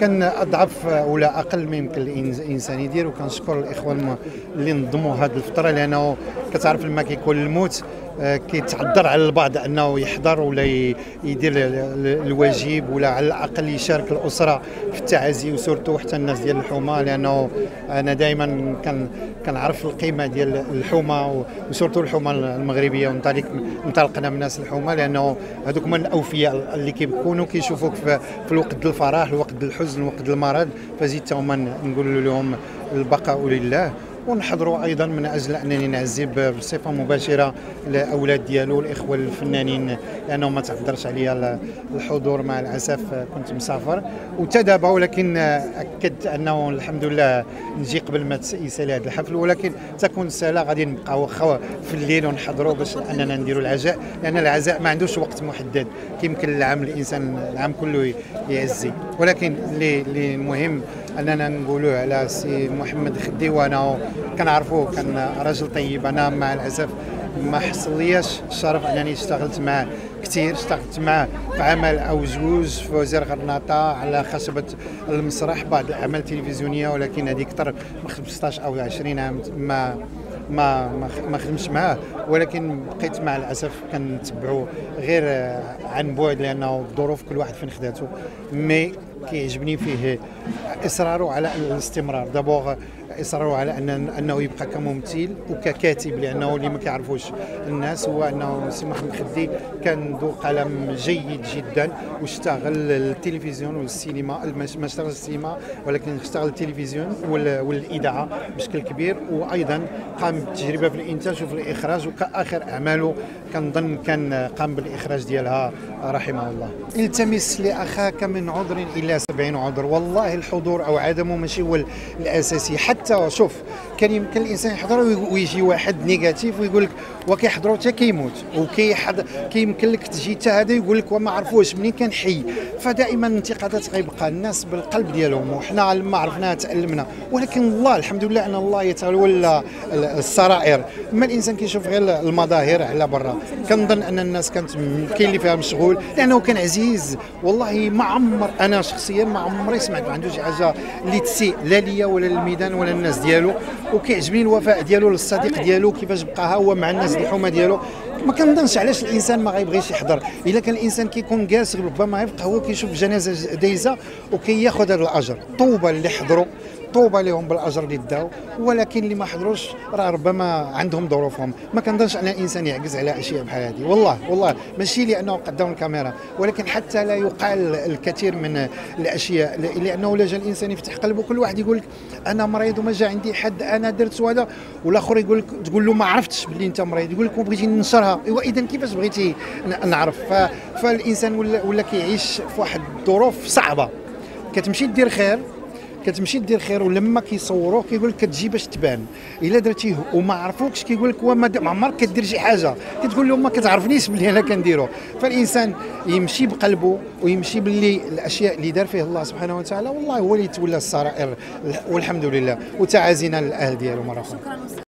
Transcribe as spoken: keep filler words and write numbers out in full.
كان اضعف ولا اقل ما يمكن الانسان يدير، وكنشكر الاخوان اللي نظموا هذه الفتره، لانه كتعرف لما كيكون الموت كيتعذر على البعض انه يحضر ولا يدير الواجب، ولا على الاقل يشارك الاسره في التعازي، وسورتو حتى الناس ديال الحومه، لانه انا دائما كنعرف القيمه ديال الحومه، وسورتو الحومه المغربيه، وانطلق انطلقنا من ناس الحومه، لانه هذوك من الاوفياء اللي كيكونوا كيشوفوك في الوقت ديال الفرح، الوقت ديال الحزن، الوقت ديال المرض، فزيد هما نقول لهم البقاء لله، ونحضروا ايضا من اجل انني نعزي بصفه مباشره الاولاد ديالو الاخوه الفنانين، لانه ما تعذرش عليا الحضور مع الاسف، كنت مسافر وتذهب، ولكن اكدت انه الحمد لله نجي قبل ما يسالي هذا الحفل، ولكن تكون الساله غادي نبقى واخا في الليل ونحضروا باش اننا نديروا العزاء، لان العزاء ما عندوش وقت محدد، كيمكن العام الانسان العام كله يعزي، ولكن اللي المهم اننا نقولوه على السي محمد خدي، وانا كنعرفوه كان راجل طيب. انا مع الاسف ما حصل ليش الشرف انني اشتغلت معاه كثير، اشتغلت معاه في عمل او زوج، في وزير غرناطه، على خشبه المسرح، بعض الاعمال التلفزيونيه، ولكن هذيك اكثر من خمسطاش او عشرين عام ما ما ما خدمتش معاه، ولكن بقيت مع الاسف كنتبعو غير عن بعد، لانه الظروف كل واحد فين خداته، مي كيعجبني فيه اصراره على الاستمرار، دابور اصراره على ان انه يبقى كممثل وككاتب، لانه اللي ما كيعرفوش الناس هو انه سي محمد خدي كان ذو قلم جيد جدا، واشتغل التلفزيون والسينما، ما اشتغلش السينما ولكن اشتغل التلفزيون والاذاعه بشكل كبير، وايضا قام بتجربه في الانتاج وفي الاخراج، وكاخر اعماله كنظن كان قام بالاخراج ديالها رحمه الله. التمس لاخاك من عذر الى سبعين عذر، والله الحضور او عدمه ماشي هو الاساسي، حتى شوف كان يمكن الانسان يحضر ويجي واحد نيجاتيف ويقول لك وكيحضروا حتى كيموت، وكيمكن لك تجي حتى هذا يقول لك وما عرفوش منين كان حي، فدائما الانتقادات غيبقى الناس بالقلب ديالهم، وحنا لما عرفناها تعلمنا، ولكن الله الحمد لله ان الله يتولى السرائر، اما الانسان كيشوف غير المظاهر على برا، كنظن ان الناس كانت كاين اللي فيها مشغول، لانه كان عزيز، والله ما عمر انا شخصيا ما عمري سمعت ما عندوش حاجه اللي تسيء لا ليا ولا للميدان ولا الناس ديالو، وكيعجبني الوفاء ديالو للصديق ديالو، كيفاش بقى هو مع الناس الحومه ديالو، ما كنظنش علاش الانسان ما غيبغيش يحضر، الا كان الانسان كيكون جالس ربما يبقى هو كيشوف جنازه دايزه وكياخذ هذا الاجر، طوبى اللي حضروا، طوبى لهم بالاجر اللي داو، ولكن اللي ما حضروش راه ربما عندهم ظروفهم، ما كنظنش ان الانسان يعجز على اشياء بحال هذه، والله والله ماشي لانه قدام الكاميرا، ولكن حتى لا يقال الكثير من الاشياء، لانه الا جا الانسان يفتح قلبه، كل واحد يقول لك انا مريض وما جا عندي حد، انا درت هذا، والاخر يقول لك تقول له ما عرفتش باللي انت مريض، يقول لك وبغيتي ننشرها، ايوا اذا كيفاش بغيتي نعرف؟ فالانسان ولا ولا كيعيش في واحد الظروف صعبه، كتمشي دير خير كتمشي دير خير، ولما كيصوروه كيقول لك كتجي باش تبان، الا درتيه وما عرفوكش كيقول لك وما عمرك كدير شي حاجه، كتقول لهم ما كتعرفنيش باللي انا كنديرو، فالانسان يمشي بقلبه ويمشي باللي الاشياء اللي دار فيه الله سبحانه وتعالى، والله هو اللي يتولى السرائر، والحمد لله، وتعازينا للاهل ديالو مره اخرى.